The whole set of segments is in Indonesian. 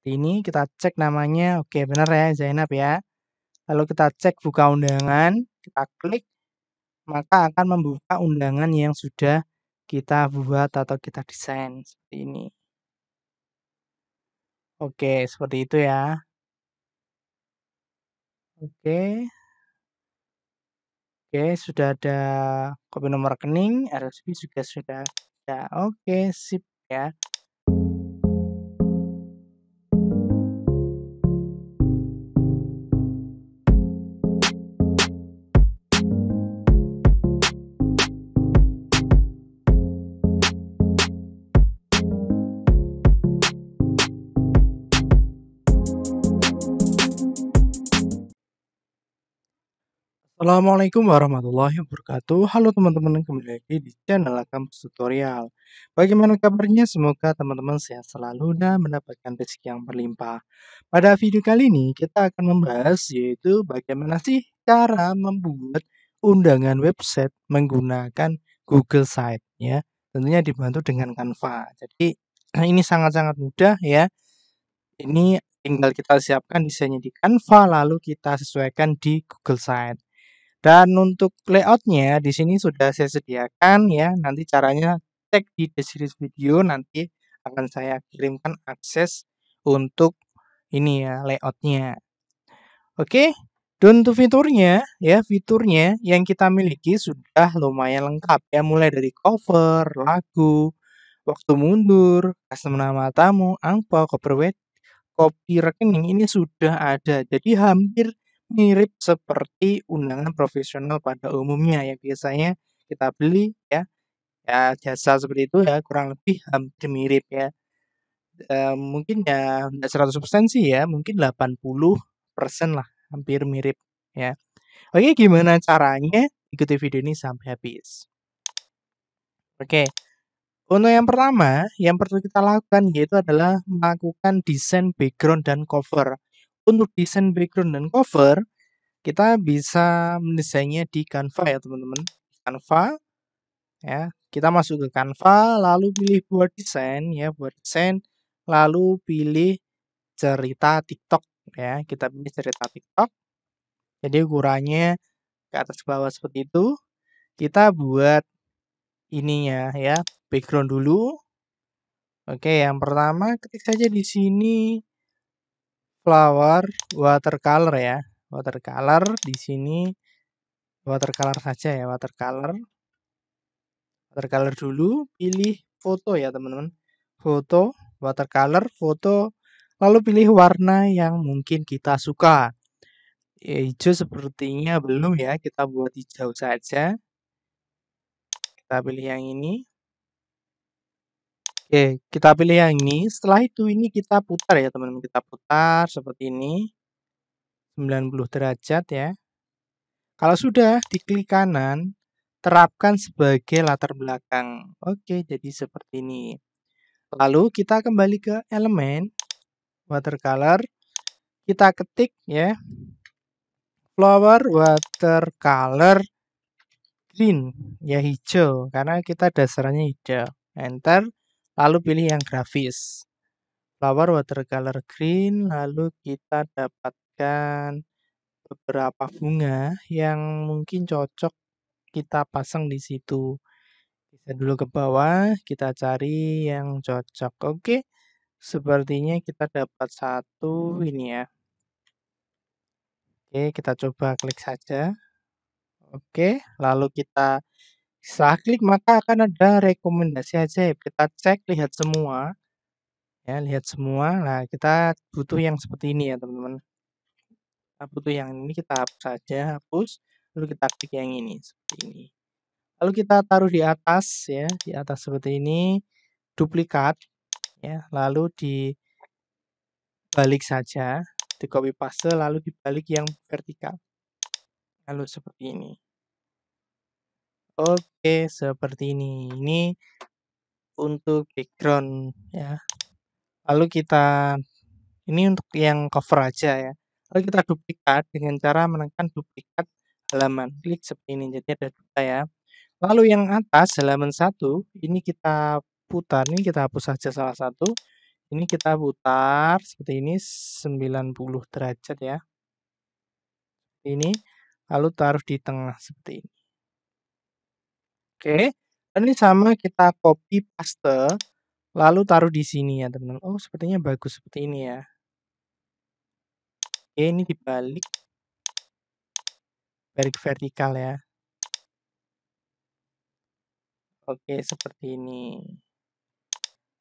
ini kita cek namanya, oke benar ya Zainab ya. Lalu kita cek buka undangan, kita klik, maka akan membuka undangan yang sudah kita buat atau kita desain seperti ini. Oke, seperti itu ya. Oke, sudah ada kopi nomor rekening, RSP juga sudah ada. Oke, sip ya. Assalamualaikum warahmatullahi wabarakatuh. Halo teman-teman, kembali lagi di channel Kampus Tutorial. Bagaimana kabarnya? Semoga teman-teman sehat selalu dan mendapatkan rezeki yang berlimpah. Pada video kali ini kita akan membahas yaitu bagaimana sih cara membuat undangan website menggunakan Google Site ya. Tentunya dibantu dengan Canva. Jadi ini sangat-sangat mudah ya. Ini tinggal kita siapkan desainnya di Canva lalu kita sesuaikan di Google Site. Dan untuk layoutnya di sini sudah saya sediakan ya. Nanti caranya cek di deskripsi video. Nanti akan saya kirimkan akses untuk ini ya layoutnya. Oke. Dan untuk fiturnya ya, fiturnya yang kita miliki sudah lumayan lengkap ya. Mulai dari cover, lagu, waktu mundur, custom nama tamu, angpau, copyright, kopi rekening ini sudah ada. Jadi hampir mirip seperti undangan profesional pada umumnya ya, biasanya kita beli ya, jasa seperti itu ya, kurang lebih hampir mirip ya. Mungkin ya 100% sih ya, mungkin 80% lah, hampir mirip ya. Oke, gimana caranya? Ikuti video ini sampai habis. Oke, untuk yang pertama yang perlu kita lakukan yaitu adalah melakukan desain background dan cover. Untuk desain background dan cover, kita bisa mendesainnya di Canva ya teman-teman. Canva, ya kita masuk ke Canva, lalu pilih buat desain ya, buat desain, lalu pilih cerita TikTok ya, kita pilih cerita TikTok. Jadi ukurannya ke atas ke bawah seperti itu. Kita buat ininya ya, background dulu. Oke, yang pertama ketik saja di sini. Flower watercolor ya, watercolor di sini, watercolor saja ya, watercolor dulu, pilih foto ya teman-teman, foto watercolor, foto, lalu pilih warna yang mungkin kita suka. Hijau sepertinya belum ya, kita buat hijau saja, kita pilih yang ini. Oke, kita pilih yang ini. Setelah itu ini kita putar ya teman-teman. Kita putar seperti ini. 90 derajat ya. Kalau sudah, diklik kanan. Terapkan sebagai latar belakang. Oke, jadi seperti ini. Lalu kita kembali ke elemen. Watercolor. Kita ketik ya. Flower watercolor green. Ya hijau. Karena kita dasarnya hijau. Enter. Lalu pilih yang grafis. Flower watercolor green. Lalu kita dapatkan beberapa bunga yang mungkin cocok kita pasang di situ. Kita dulu ke bawah. Kita cari yang cocok. Oke. Sepertinya kita dapat satu ini ya. Oke. Kita coba klik saja. Oke. Lalu kita setelah klik maka akan ada rekomendasi ajaib. Kita cek, lihat semua. Ya, lihat semua. Nah, kita butuh yang seperti ini ya, teman-teman. Kita butuh yang ini, kita hapus saja, hapus. Lalu kita klik yang ini, seperti ini. Lalu kita taruh di atas ya, di atas seperti ini, duplikat ya, lalu dibalik saja, di copy paste lalu dibalik yang vertikal. Lalu seperti ini. Oke, seperti ini. Ini untuk background ya. Lalu kita ini untuk yang cover aja ya. Lalu kita duplikat dengan cara menekan duplikat halaman. Klik seperti ini. Jadi ada dua ya. Lalu yang atas halaman 1 ini kita putar, ini kita hapus saja salah satu. Ini kita putar seperti ini 90 derajat ya. Ini lalu taruh di tengah seperti ini. Oke, dan ini sama kita copy paste lalu taruh di sini ya teman-teman. Oh, sepertinya bagus seperti ini ya. Oke, ini dibalik vertikal ya. Oke, seperti ini.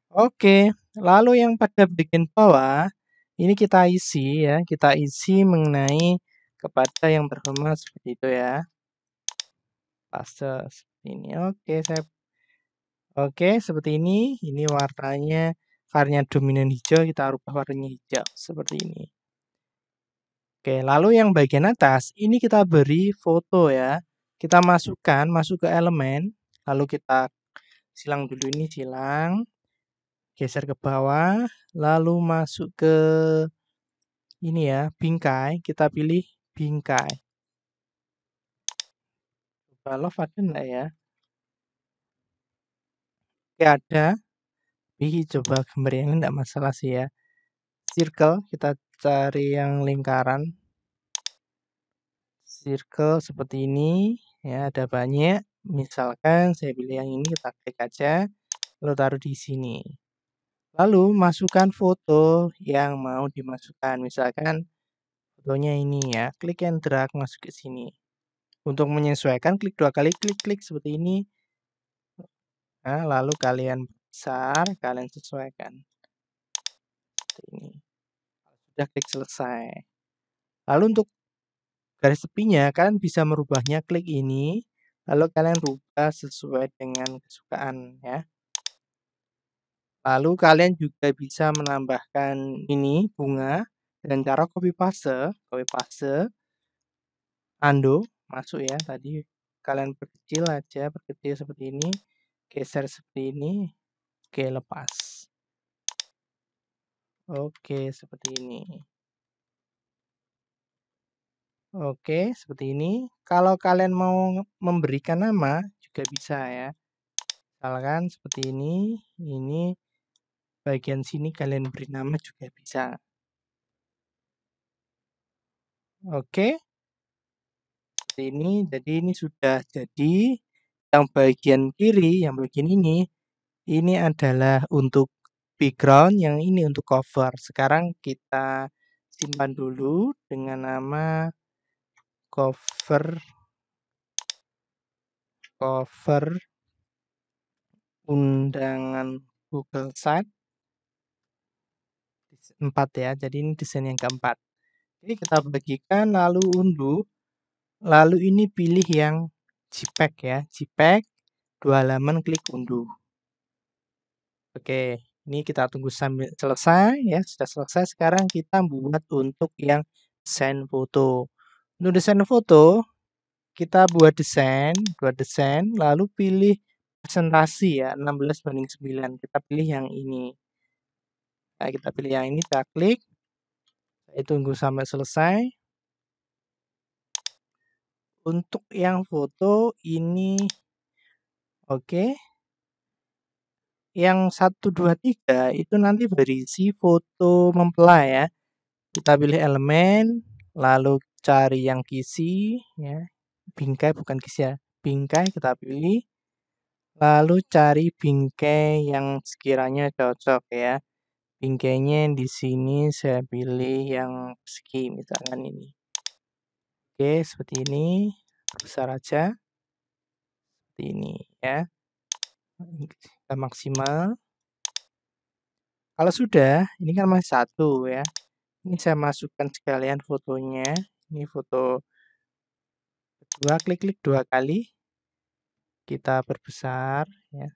Oke, lalu yang pada bagian bawah ini kita isi ya, kita isi mengenai kepada yang berhormat seperti itu ya. Paste seperti ini. Oke, oke, seperti ini. Ini warnanya karena dominan hijau, kita rubah warnanya hijau seperti ini. Oke, lalu yang bagian atas ini kita beri foto ya. Kita masukkan, masuk ke elemen, lalu kita silang dulu ini, silang. Geser ke bawah, lalu masuk ke ini ya, bingkai. Kita pilih bingkai. Coba love ada enggak ya? Oke, ada. Tapi coba gambar yang enggak masalah sih ya. Circle, kita cari yang lingkaran. Circle seperti ini. Ya, ada banyak. Misalkan saya pilih yang ini, kita klik aja. Lalu taruh di sini. Lalu masukkan foto yang mau dimasukkan. Misalkan fotonya ini ya. Klik and drag masuk ke sini. Untuk menyesuaikan klik dua kali, klik-klik seperti ini. Nah, lalu kalian besar, kalian sesuaikan. Seperti ini. Sudah klik selesai. Lalu untuk garis tepinya kalian bisa merubahnya, klik ini. Lalu kalian rubah sesuai dengan kesukaan ya. Lalu kalian juga bisa menambahkan ini bunga dengan cara copy paste, undo, masuk ya tadi. Kalian perkecil aja, perkecil seperti ini, geser seperti ini, oke lepas. Oke seperti ini. Oke seperti ini. Kalau kalian mau memberikan nama juga bisa ya. Misalkan seperti ini bagian sini kalian beri nama juga bisa. Oke. Seperti ini, jadi ini sudah jadi. Yang bagian kiri, yang bagian ini adalah untuk background, yang ini untuk cover. Sekarang kita simpan dulu dengan nama cover undangan Google Site 4 ya, jadi ini desain yang keempat. Jadi kita bagikan lalu unduh, lalu ini pilih yang JPEG ya, JPEG 2 halaman klik unduh. Oke, ini kita tunggu sambil selesai ya, sudah selesai. Sekarang kita buat untuk yang desain foto. Untuk desain foto kita buat desain, lalu pilih presentasi ya, 16:9. Kita pilih yang ini. Nah, kita pilih yang ini, kita klik. Saya tunggu sampai selesai. Untuk yang foto ini, oke. Yang 1, 2, 3 itu nanti berisi foto mempelai ya. Kita pilih elemen, lalu cari yang kisi ya. Bingkai bukan kisi ya. Bingkai kita pilih. Lalu cari bingkai yang sekiranya cocok ya. Bingkainya di sini saya pilih yang persegi misalkan ini. Oke, seperti ini. Besar aja. Seperti ini ya. Kita maksimal. Kalau sudah, ini kan masih 1 ya. Ini saya masukkan sekalian fotonya. Ini foto kedua, klik-klik 2 kali. Kita perbesar ya.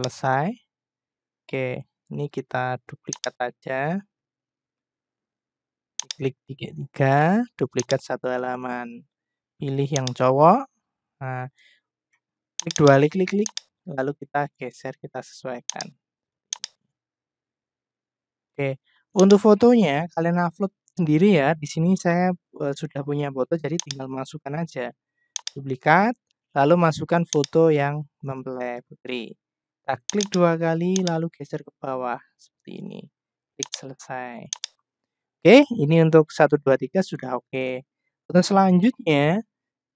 Selesai. Oke, ini kita duplikat aja. Klik 3, duplikat 1 halaman. Pilih yang cowok. Nah, klik 2, klik, lalu kita geser, kita sesuaikan. Oke, untuk fotonya kalian upload sendiri ya. Di sini saya sudah punya foto, jadi tinggal masukkan aja duplikat, lalu masukkan foto yang mempelai putri. Kita Kita klik dua kali, lalu geser ke bawah seperti ini. Klik selesai. Oke, ini untuk 1, 2, 3 sudah oke. Terus selanjutnya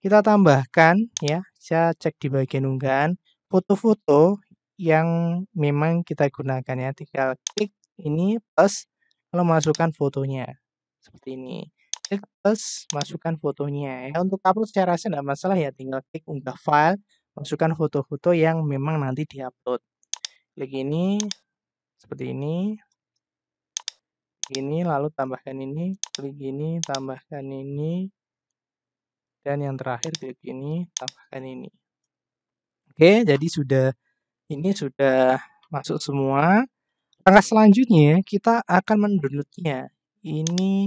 kita tambahkan ya, saya cek di bagian unggahan foto-foto yang memang kita gunakan ya. Tinggal klik ini plus, lalu masukkan fotonya seperti ini. Klik plus, masukkan fotonya ya. Untuk upload secara saya tidak masalah ya, tinggal klik unggah file, masukkan foto-foto yang memang nanti diupload. Klik ini seperti ini. Ini lalu tambahkan ini, klik ini, tambahkan ini, dan yang terakhir klik ini, tambahkan ini. Oke, jadi ini sudah masuk semua. Langkah selanjutnya kita akan mendownloadnya. Ini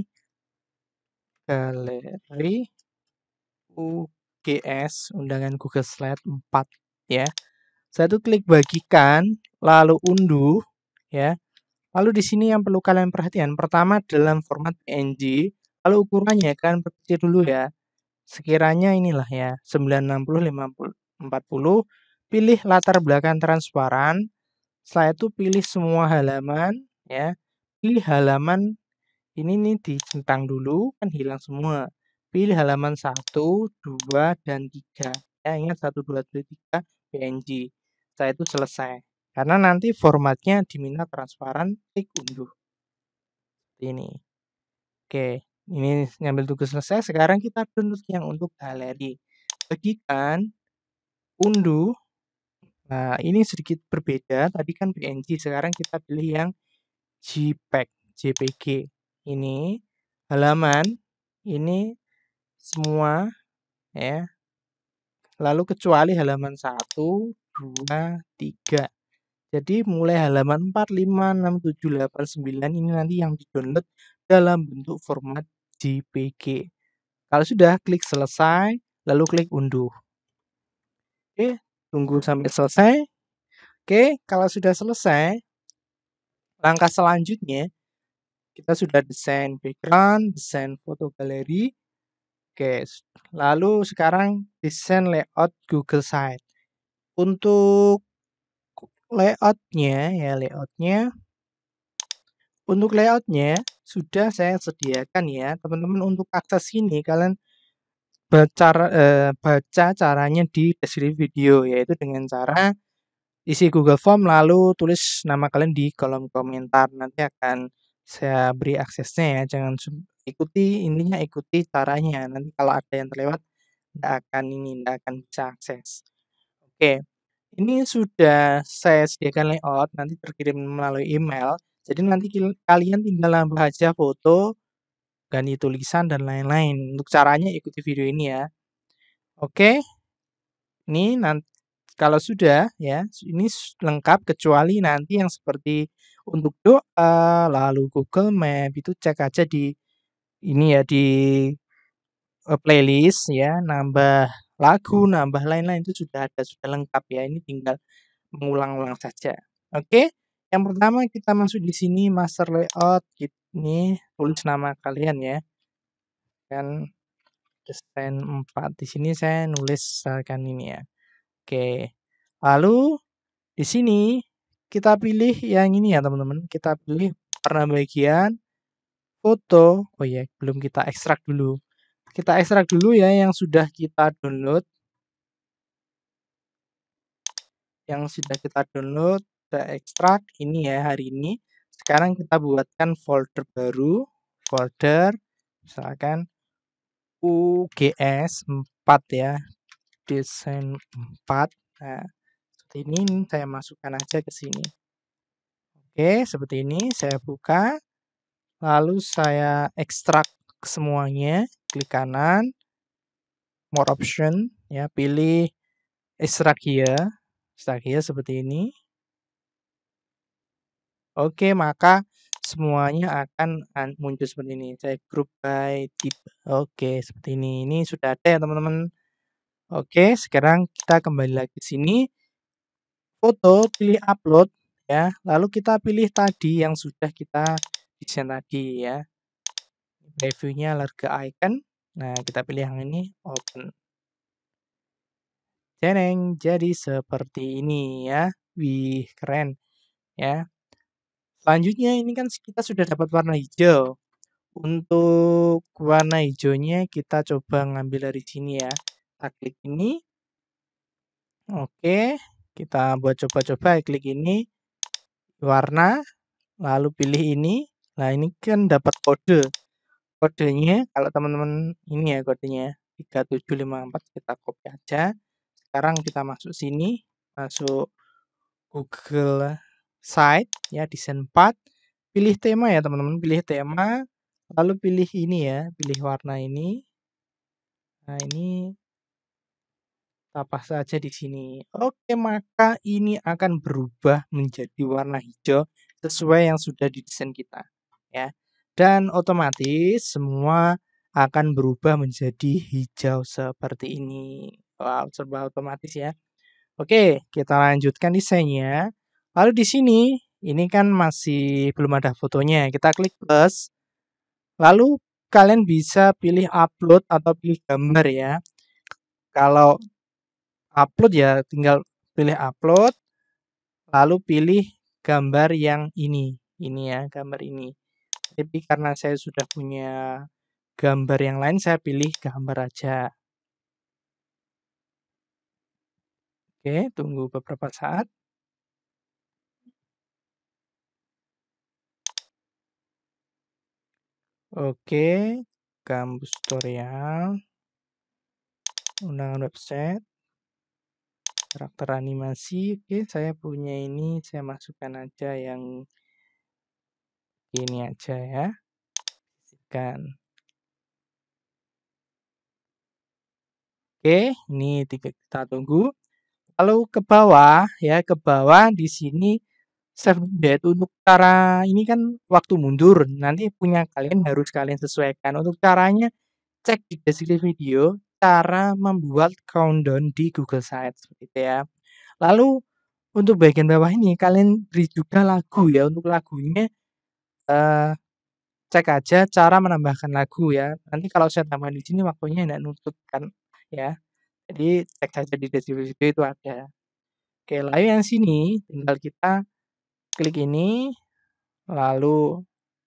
galeri UGS undangan Google Slide 4 ya. Satu klik bagikan, lalu unduh ya. Lalu di sini yang perlu kalian perhatikan, pertama dalam format PNG, lalu ukurannya kan perkecil dulu ya. Sekiranya inilah ya, 960 50 40. Pilih latar belakang transparan. Setelah itu pilih semua halaman ya. Pilih halaman ini nih dicentang dulu, kan hilang semua. Pilih halaman 1, 2 dan 3. Ya, ingat 1 2 3 PNG. Setelah itu selesai. Karena nanti formatnya diminta transparan, klik unduh. Ini. Oke, ini ngambil tugas selesai. Sekarang kita download yang untuk galeri. Bagikan, unduh. Nah, ini sedikit berbeda. Tadi kan PNG, sekarang kita pilih yang JPEG. JPG. Ini, halaman. Ini, semua. Ya. Lalu kecuali halaman 1, 2, 3. Jadi mulai halaman 4, 5, 6, 7, 8, 9 ini nanti yang di-download dalam bentuk format JPG. Kalau sudah, klik selesai, lalu klik unduh. Oke, tunggu sampai selesai. Oke, kalau sudah selesai, langkah selanjutnya, kita sudah desain background, desain foto galeri. Oke, lalu sekarang desain layout Google Site. Untuk layoutnya sudah saya sediakan ya teman-teman. Untuk akses ini kalian baca caranya di deskripsi video, yaitu dengan cara isi Google Form lalu tulis nama kalian di kolom komentar, nanti akan saya beri aksesnya ya. Jangan ikuti, intinya ikuti caranya, nanti kalau ada yang terlewat tidak akan bisa akses. Oke. Ini sudah saya sediakan layout, nanti terkirim melalui email. Jadi nanti kalian tinggal tambah aja foto, ganti tulisan, dan lain-lain. Untuk caranya ikuti video ini ya. Oke, ini nanti, kalau sudah ya, ini lengkap kecuali nanti yang seperti untuk doa, lalu Google Map itu cek aja di ini ya, di playlist ya, nambah lagu, nambah lain-lain itu sudah ada, sudah lengkap ya. Ini tinggal mengulang-ulang saja. Oke, yang pertama kita masuk di sini master layout. Ini tulis nama kalian ya. Kan desain 4 di sini saya nulis misalkan ini ya. Oke. Lalu di sini kita pilih yang ini ya teman-teman. Kita pilih warna bagian foto. Oh ya, belum kita ekstrak dulu. Kita ekstrak dulu ya yang sudah kita download. Yang sudah kita download, kita ekstrak ini ya hari ini. Sekarang kita buatkan folder baru. Folder, misalkan UGS 4 ya. Desain 4. Nah, seperti ini saya masukkan aja ke sini. Oke, seperti ini saya buka. Lalu saya ekstrak semuanya, klik kanan, more option ya, pilih extract here seperti ini. Oke, maka semuanya akan muncul seperti ini. Saya group by tip. Oke, seperti ini sudah ada ya teman-teman. Oke, sekarang kita kembali lagi ke sini, foto, pilih upload ya, lalu kita pilih tadi yang sudah kita desain tadi ya. Reviewnya larga icon. Nah, kita pilih yang ini, open. Jadi seperti ini ya. Wih, keren ya. Selanjutnya ini kan kita sudah dapat warna hijau. Untuk warna hijaunya kita coba ngambil dari sini ya. Kita klik ini. Oke, kita buat coba-coba, klik ini warna, lalu pilih ini. Nah, ini kan dapat kode. Kodenya kalau teman-teman ini ya kodenya 3754, kita copy aja. Sekarang kita masuk sini, masuk Google Site ya, desain 4. Pilih tema ya teman-teman, pilih tema, lalu pilih ini ya, pilih warna ini. Nah, ini apa saja di sini. Oke, maka ini akan berubah menjadi warna hijau sesuai yang sudah didesain kita ya. Dan otomatis semua akan berubah menjadi hijau seperti ini. Wow, serba otomatis ya. Oke, kita lanjutkan desainnya. Lalu di sini ini kan masih belum ada fotonya. Kita klik plus. Lalu kalian bisa pilih upload atau pilih gambar ya. Kalau upload ya tinggal pilih upload, lalu pilih gambar yang ini ya, gambar ini. Tapi karena saya sudah punya gambar yang lain, saya pilih gambar aja. Oke, tunggu beberapa saat. Oke, Kampus Tutorial, undangan website, karakter animasi. Oke, saya punya ini, saya masukkan aja yang ini aja ya. Kan. Oke, ini kita tunggu. Lalu ke bawah ya, ke bawah di sini save date untuk cara ini kan waktu mundur. Nanti punya kalian harus kalian sesuaikan. Untuk caranya cek di deskripsi video, cara membuat countdown di Google Sites gitu ya. Lalu untuk bagian bawah ini kalian beri juga lagu ya. Untuk lagunya cek aja cara menambahkan lagu ya. Nanti kalau saya tambahkan di sini waktunya tidak nutupkan ya. Jadi cek saja di deskripsi video itu ada. Oke, lalu yang sini tinggal kita klik ini, lalu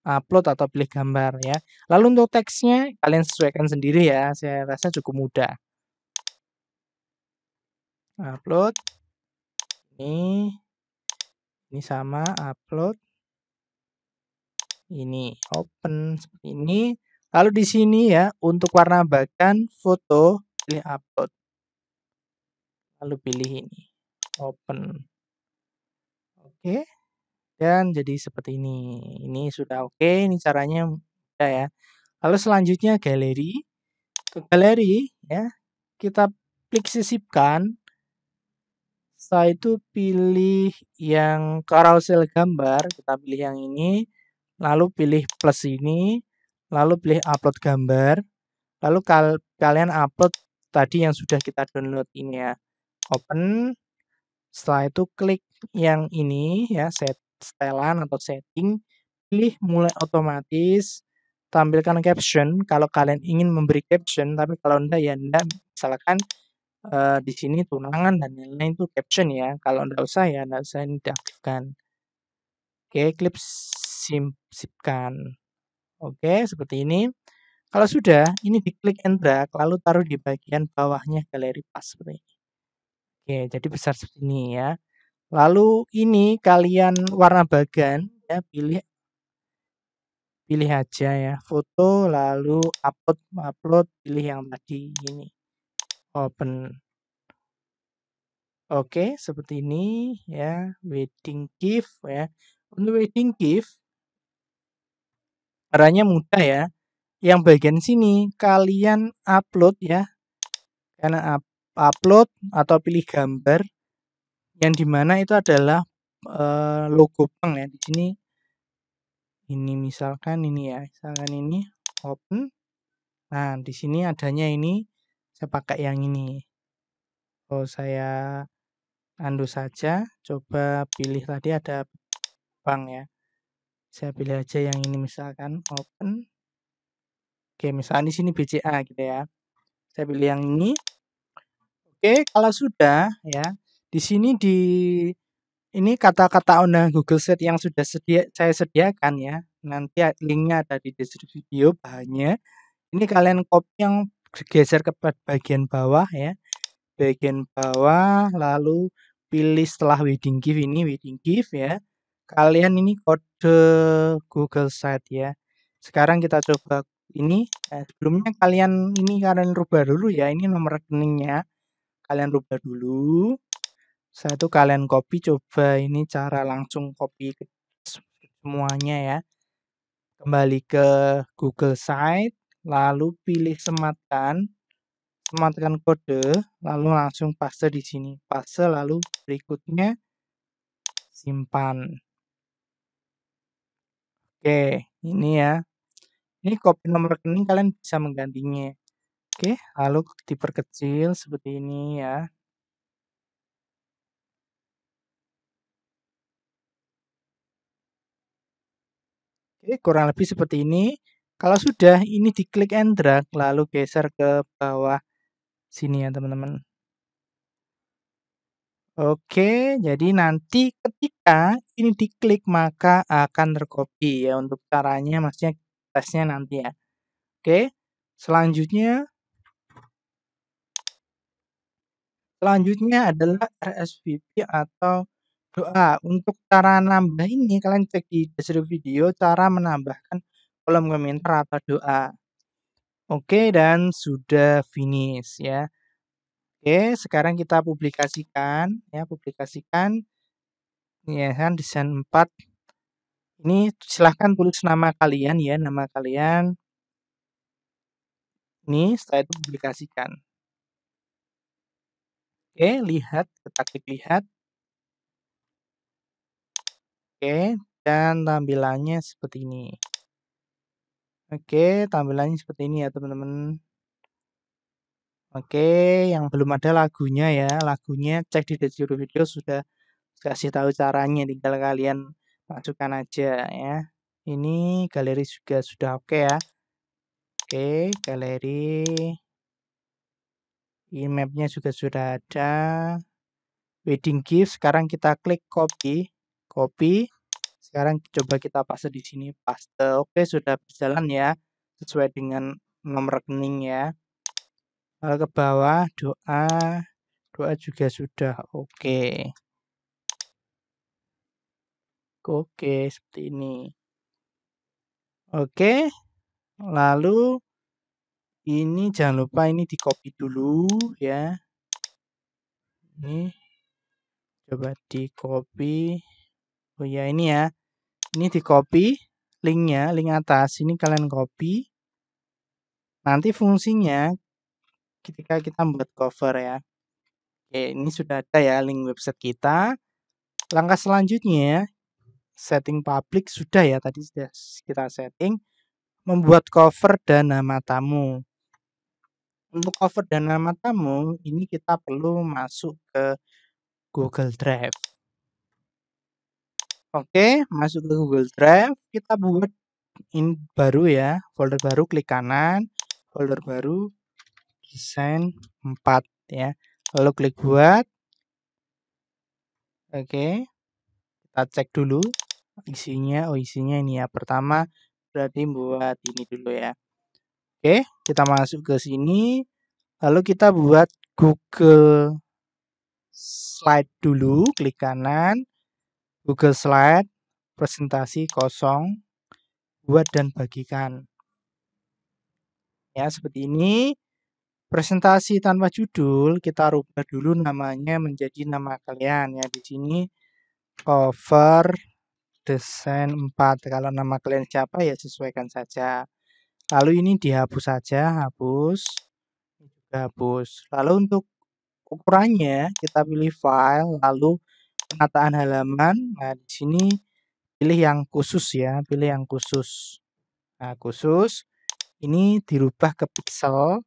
upload atau pilih gambar ya. Lalu untuk teksnya kalian sesuaikan sendiri ya. Saya rasa cukup mudah. Upload. Ini sama upload. Ini open seperti ini. Lalu di sini ya untuk warna bagan foto pilih upload. Lalu pilih ini open. Oke. Dan jadi seperti ini. Ini sudah oke, ini caranya mudah ya. Lalu selanjutnya galeri. Ke galeri ya. Kita klik sisipkan. Setelah itu pilih yang carousel gambar, kita pilih yang ini, lalu pilih plus ini, lalu pilih upload gambar. Lalu kalian upload tadi yang sudah kita download ini ya. Open. Setelah itu klik yang ini ya, setelan atau setting, pilih mulai otomatis, tampilkan caption kalau kalian ingin memberi caption, tapi kalau enggak ya enggak. Misalkan di sini tunangan dan lain-lain itu caption ya. Kalau enggak usah ya enggak usah, ini diaktifkan. Oke, klik sisipkan. Oke, seperti ini. Kalau sudah, ini diklik and drag, lalu taruh di bagian bawahnya galeri pas seperti ini. Oke, jadi besar seperti ini ya. Lalu ini kalian warna bagan ya, pilih aja ya foto, lalu upload pilih yang tadi ini open. Oke, seperti ini ya, wedding gift ya. Untuk wedding gift caranya mudah ya. Yang bagian sini kalian upload ya, karena upload atau pilih gambar. Yang dimana itu adalah logo bank ya. Di sini ini misalkan ini ya, misalkan ini open. Nah, di sini adanya ini, saya pakai yang ini. Oh, saya undo saja, coba pilih tadi ada bank ya. Saya pilih aja yang ini misalkan open. Oke, misalkan di sini BCA gitu ya. Saya pilih yang ini. Oke, kalau sudah ya. Di sini di Ini kata-kata owner Google Slide yang sudah saya sediakan ya. Nanti linknya ada di deskripsi video bahannya. Ini kalian copy yang geser ke bagian bawah ya. Bagian bawah lalu pilih setelah wedding gift ini wedding gift ya. Kalian ini kode Google Site ya. Sekarang kita coba ini. Sebelumnya kalian rubah dulu ya. Ini nomor rekeningnya. Kalian rubah dulu. Satu kalian copy, coba ini cara langsung copy ke semuanya ya. Kembali ke Google Site, lalu pilih sematkan kode, lalu langsung paste di sini. Paste lalu berikutnya simpan. Oke, ini ya. Ini copy nomor rekening kalian bisa menggantinya. Oke, lalu diperkecil seperti ini ya. Kurang lebih seperti ini. Kalau sudah, ini diklik and drag, lalu geser ke bawah sini ya teman-teman. Oke, jadi nanti ketika ini diklik maka akan tercopy ya. Untuk caranya maksudnya tesnya nanti ya. Oke, selanjutnya adalah RSVP atau doa. Untuk cara nambah ini kalian cek di deskripsi video cara menambahkan kolom komentar atau doa. Oke, dan sudah finish ya. Oke, sekarang kita publikasikan ya, kan desain 4. Ini silahkan tulis nama kalian ya, Ini setelah itu publikasikan. Oke, lihat, kita klik lihat. Oke, dan tampilannya seperti ini. Oke, tampilannya seperti ini ya teman-teman. Oke, yang belum ada lagunya ya. Lagunya cek di deskripsi video sudah kasih tahu caranya. Tinggal kalian masukkan aja ya. Ini galeri juga sudah oke ya. Oke, galeri. Ini mapnya juga sudah ada. Wedding gift, sekarang kita klik copy. Sekarang coba kita paste di sini, paste. Oke, sudah berjalan ya sesuai dengan nomor rekening ya. Lalu ke bawah doa juga sudah oke. Oke, seperti ini. Oke, lalu ini jangan lupa ini di copy dulu ya. Ini coba di copy. Oh ya, ini ya. Ini di copy linknya, link atas. Ini kalian copy. Nanti fungsinya ketika kita membuat cover ya. Oke, ini sudah ada ya link website kita. Langkah selanjutnya setting public sudah ya, tadi sudah kita setting membuat cover dan nama tamu. Untuk cover dan nama tamu ini kita perlu masuk ke Google Drive. Oke, masuk ke Google Drive, kita buat ini baru ya, folder baru, klik kanan, folder baru, desain 4 ya, lalu klik buat. Oke, kita cek dulu isinya, oh isinya ini ya, pertama berarti buat ini dulu ya. Oke, kita masuk ke sini, lalu kita buat Google Slide dulu, klik kanan. Google Slide, presentasi kosong, buat dan bagikan. Ya, seperti ini. Presentasi tanpa judul, kita rubah dulu namanya menjadi nama kalian. Ya, di sini cover desain 4. Kalau nama kalian siapa ya sesuaikan saja. Lalu ini dihapus saja, hapus. Juga hapus. Lalu untuk ukurannya, kita pilih file, lalu penataan halaman. Nah, di sini pilih yang khusus ya, pilih yang khusus. Nah, khusus ini dirubah ke pixel,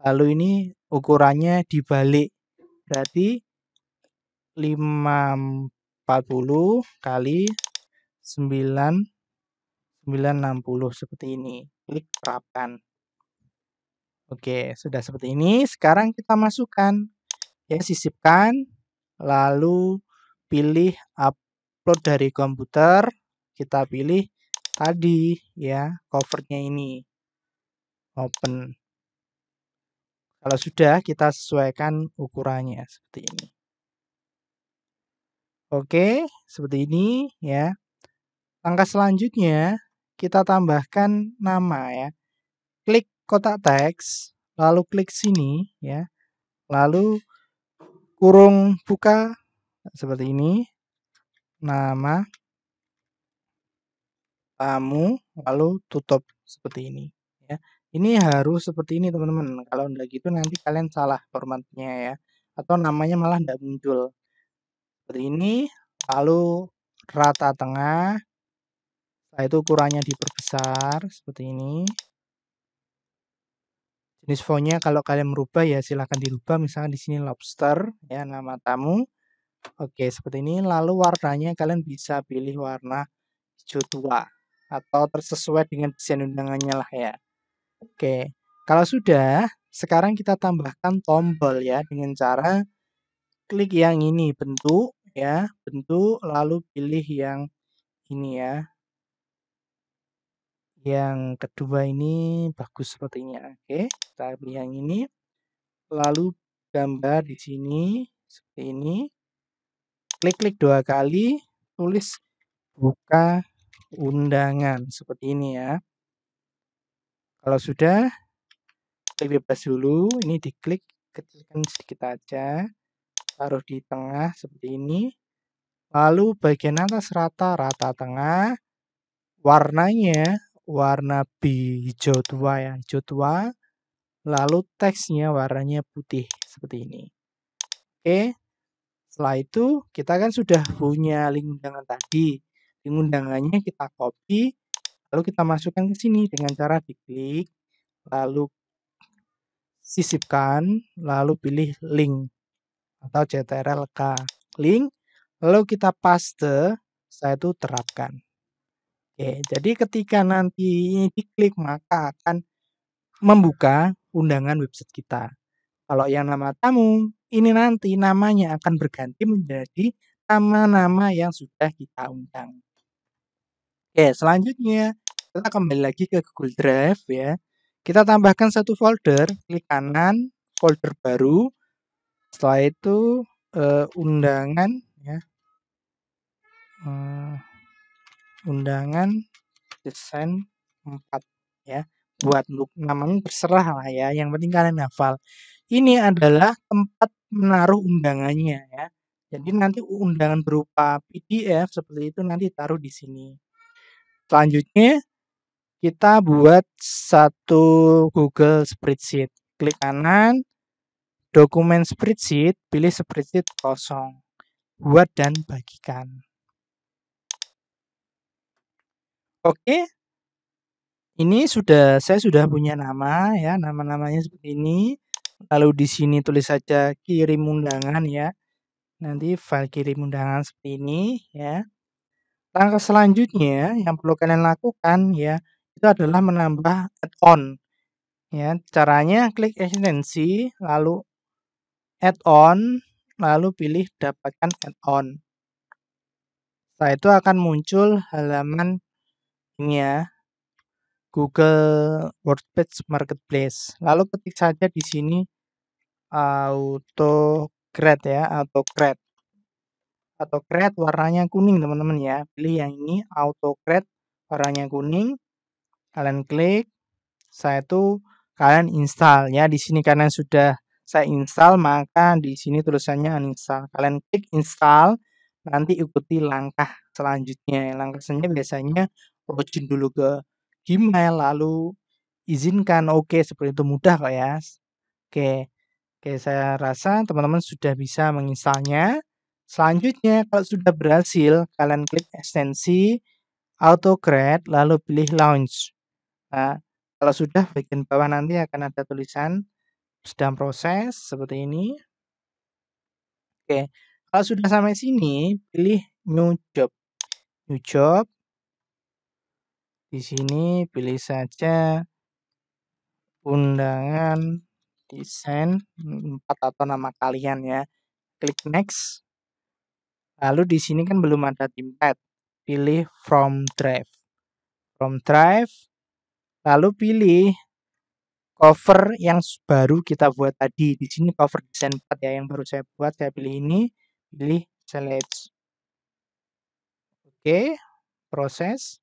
lalu ini ukurannya dibalik. Berarti 540 kali 960 seperti ini. Klik terapkan. Oke, sudah seperti ini. Sekarang kita masukkan ya, sisipkan lalu pilih upload dari komputer, kita pilih tadi ya covernya ini, open. Kalau sudah, kita sesuaikan ukurannya seperti ini. Oke, seperti ini ya. Langkah selanjutnya kita tambahkan nama ya. Klik kotak teks, lalu klik sini ya. Lalu kurung buka seperti ini. Nama tamu, lalu tutup seperti ini ya. Ini harus seperti ini teman-teman, kalau enggak gitu nanti kalian salah formatnya ya, atau namanya malah enggak muncul. Seperti ini, lalu rata tengah, setelah itu ukurannya diperbesar, seperti ini. Jenis fontnya kalau kalian merubah ya silahkan dirubah, misalnya di sini lobster, ya nama tamu. Oke, seperti ini, lalu warnanya kalian bisa pilih warna hijau tua, atau tersesuai dengan desain undangannya lah ya. Oke, kalau sudah, sekarang kita tambahkan tombol ya dengan cara klik yang ini bentuk ya, bentuk lalu pilih yang ini ya. Yang kedua ini bagus sepertinya. Oke, kita pilih yang ini. Lalu gambar di sini seperti ini. Klik-klik dua kali, tulis buka undangan seperti ini ya. Kalau sudah, klik bebas dulu, ini diklik, kecilkan sedikit aja, taruh di tengah seperti ini, lalu bagian atas rata-rata tengah, warnanya warna hijau tua ya, hijau tua, lalu teksnya warnanya putih seperti ini. Oke, setelah itu kita kan sudah punya link undangan tadi, link undangannya kita copy, lalu kita masukkan ke sini dengan cara diklik, lalu sisipkan, lalu pilih link atau CTRL K link, lalu kita paste, setelah itu terapkan. Oke, jadi ketika nanti ini diklik maka akan membuka undangan website kita. Kalau yang nama tamu, ini nanti namanya akan berganti menjadi nama-nama yang sudah kita undang. Oke, selanjutnya kita kembali lagi ke Google Drive ya. Kita tambahkan satu folder, klik kanan, folder baru. Setelah itu undangan ya. Undangan desain 4 ya. Buat namanya terserah lah ya, yang penting kalian hafal. Ini adalah tempat menaruh undangannya ya. Jadi nanti undangan berupa PDF seperti itu nanti taruh di sini. Selanjutnya, kita buat satu Google Spreadsheet. Klik kanan, dokumen Spreadsheet, pilih Spreadsheet kosong. Buat dan bagikan. Oke, ini saya sudah punya nama ya, nama-namanya seperti ini. Lalu di sini tulis saja kirim undangan ya. Nanti file kirim undangan seperti ini ya. Langkah selanjutnya yang perlu kalian lakukan ya, itu adalah menambah add-on ya. Caranya klik ekstensi, lalu add-on, lalu pilih dapatkan add-on. Setelah itu akan muncul halaman ini ya, Google Workspace Marketplace. Lalu ketik saja di sini Auto Create ya, Auto Create. Auto Create warnanya kuning teman-teman ya, pilih yang ini Auto Create warnanya kuning, kalian klik, saya itu kalian install ya. Di sini karena sudah saya install maka di sini tulisannya uninstall, kalian klik install, nanti ikuti langkah selanjutnya. Langkah selanjutnya biasanya login dulu ke Gmail lalu izinkan oke, seperti itu mudah kok ya. Oke, saya rasa teman-teman sudah bisa menginstalnya. Selanjutnya, kalau sudah berhasil, kalian klik ekstensi, Auto Create, lalu pilih Launch. Nah, kalau sudah, bagian bawah nanti akan ada tulisan sedang proses, seperti ini. Oke, kalau sudah sampai sini, pilih New Job. New Job. Di sini, pilih saja undangan desain 4 atau nama kalian ya. Klik Next. Lalu di sini kan belum ada template. Pilih from drive. From drive. Lalu pilih cover yang baru kita buat tadi. Di sini cover desain 4 ya, yang baru saya buat. Saya pilih ini. Pilih select. Oke. Proses.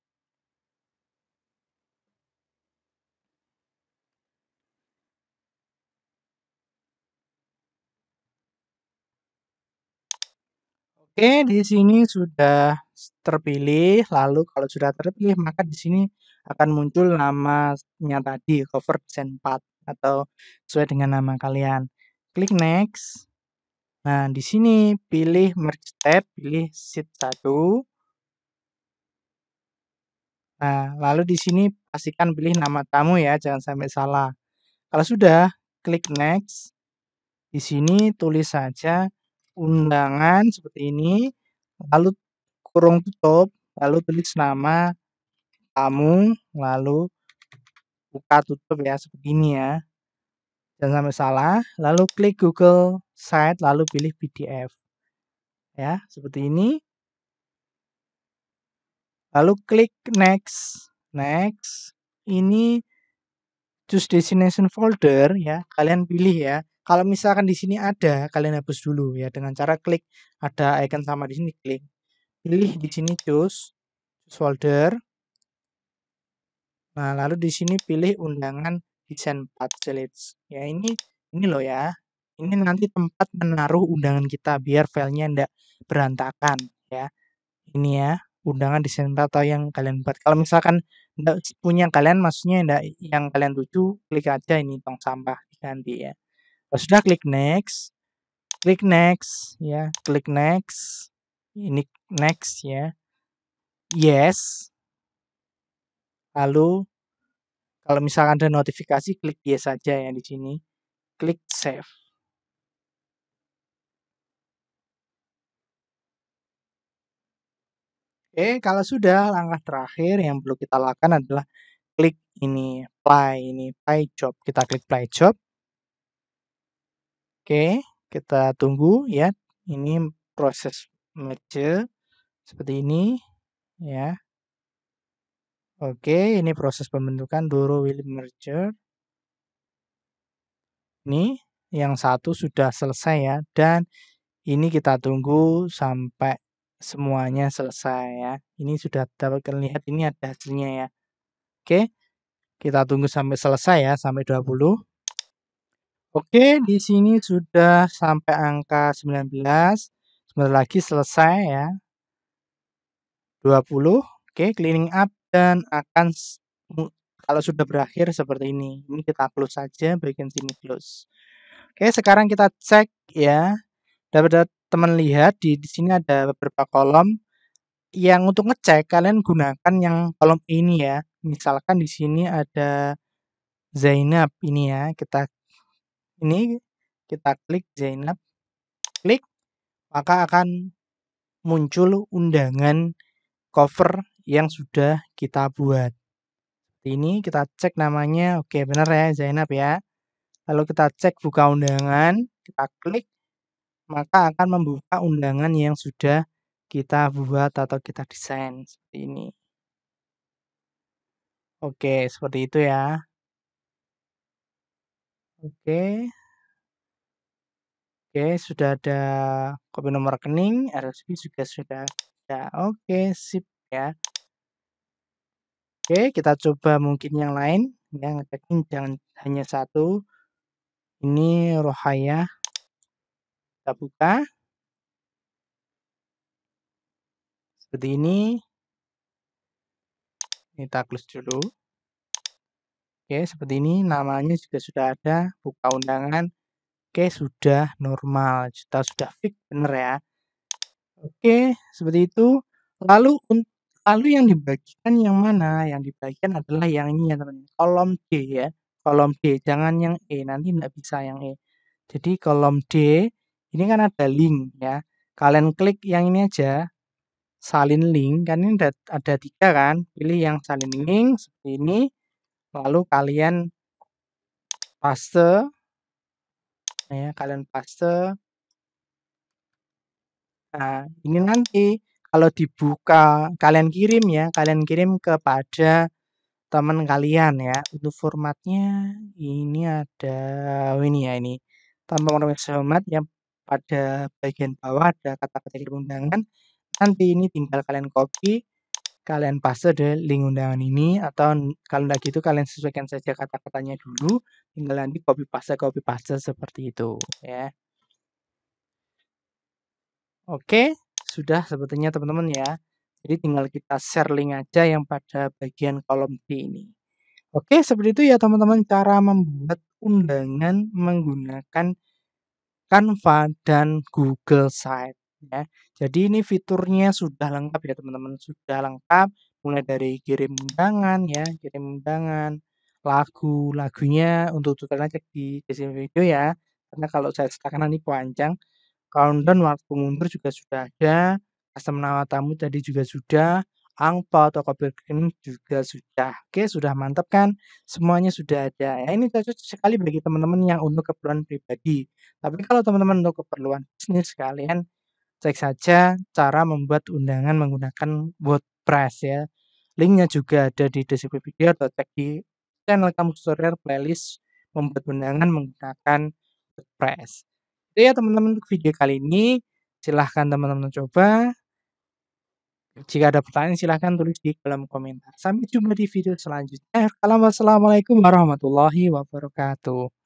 Oke, di sini sudah terpilih. Lalu kalau sudah terpilih, maka di sini akan muncul namanya tadi, cover design 4 atau sesuai dengan nama kalian. Klik next. Nah, di sini pilih merge tab, pilih sheet 1. Nah, lalu di sini pastikan pilih nama tamu ya, jangan sampai salah. Kalau sudah, klik next. Di sini tulis saja undangan seperti ini, lalu kurung tutup, lalu tulis nama tamu, lalu buka tutup ya, seperti ini ya, jangan sampai salah. Lalu klik Google Site, lalu pilih PDF ya, seperti ini. Lalu klik next. Next, ini choose destination folder ya, kalian pilih ya. Kalau misalkan di sini ada, kalian hapus dulu ya dengan cara klik ada icon sama di sini, klik. Pilih di sini choose folder. Nah, lalu di sini pilih undangan desain 4 challenge. Ya ini loh ya. Ini nanti tempat menaruh undangan kita biar filenya tidak berantakan ya. Ini ya, undangan desain 4 atau yang kalian buat. Kalau misalkan tidak punya kalian, maksudnya tidak yang kalian tuju, klik aja ini tong sampah diganti ya. Sudah, klik next, klik next ya, klik next, ini next ya, yes. Lalu kalau misalkan ada notifikasi, klik yes saja ya di sini, klik save. Oke, kalau sudah, langkah terakhir yang perlu kita lakukan adalah klik ini apply job, kita klik apply job. Oke, kita tunggu ya. Ini proses merge seperti ini ya. Oke, ini proses pembentukan Doro Willy merger. Ini yang satu sudah selesai ya. Dan ini kita tunggu sampai semuanya selesai ya. Ini sudah dapat terlihat, ini ada hasilnya ya. Oke, kita tunggu sampai selesai ya, sampai 20. Oke, di sini sudah sampai angka 19. Sebentar lagi selesai ya. 20. Oke, cleaning up dan akan kalau sudah berakhir seperti ini. Ini kita close saja, bagian sini close. Oke, sekarang kita cek ya. Dapat teman lihat di sini ada beberapa kolom. Yang untuk ngecek kalian gunakan yang kolom ini ya. Misalkan di sini ada Zainab ini ya. Kita klik Zainab, klik, maka akan muncul undangan cover yang sudah kita buat. Ini kita cek namanya, oke benar ya Zainab ya. Lalu kita cek buka undangan, kita klik, maka akan membuka undangan yang sudah kita buat atau kita desain seperti ini. Oke, seperti itu ya. Oke, sudah ada kopi nomor rekening, RSP juga sudah ada. Oke, sip ya. Oke, kita coba mungkin yang lain. Yang ngecekin jangan hanya satu. Ini Rohaya. Kita buka. Seperti ini. Kita close dulu. Oke, seperti ini, namanya juga sudah ada, buka undangan. Oke, sudah normal, kita sudah fix, bener ya. Oke, seperti itu. Lalu yang dibagikan yang mana? Yang dibagikan adalah yang ini ya teman-teman, kolom D ya. Kolom D, jangan yang E, nanti nggak bisa yang E. Jadi kolom D, ini kan ada link ya. Kalian klik yang ini aja, salin link, kan ini ada 3 kan. Pilih yang salin link, seperti ini. Lalu kalian paste ya, kalian paste. Nah, ini nanti kalau dibuka kalian kirim ya, kalian kirim kepada teman kalian ya. Untuk formatnya ini ada ini ya, ini tambah format yang pada bagian bawah ada kata-kata kirim undangan. Nanti ini tinggal kalian copy, kalian paste deh link undangan ini, atau kalau nggak gitu kalian sesuaikan saja kata-katanya dulu, tinggal nanti copy paste seperti itu ya. Oke, sudah sebetulnya teman-teman ya. Jadi tinggal kita share link aja yang pada bagian kolom D ini. Oke, seperti itu ya teman-teman cara membuat undangan menggunakan Canva dan Google Sites ya. Jadi ini fiturnya sudah lengkap ya teman-teman, sudah lengkap mulai dari kirim undangan ya, kirim undangan, lagunya untuk tutorialnya cek di deskripsi video ya. Karena kalau saya sertakan nanti panjang. Countdown waktu mundur juga sudah ada, custom nama tamu tadi juga sudah, angpau atau copy screen juga sudah. Oke, sudah mantap kan? Semuanya sudah ada. Ya, ini cocok sekali bagi teman-teman yang untuk keperluan pribadi. Tapi kalau teman-teman untuk keperluan bisnis kalian, cek saja cara membuat undangan menggunakan WordPress ya. Linknya juga ada di deskripsi video atau cek di channel Kampus Tutorial playlist membuat undangan menggunakan WordPress. Ya teman-teman, untuk video kali ini silahkan teman-teman coba. Jika ada pertanyaan silahkan tulis di kolom komentar. Sampai jumpa di video selanjutnya. Wassalamualaikum warahmatullahi wabarakatuh.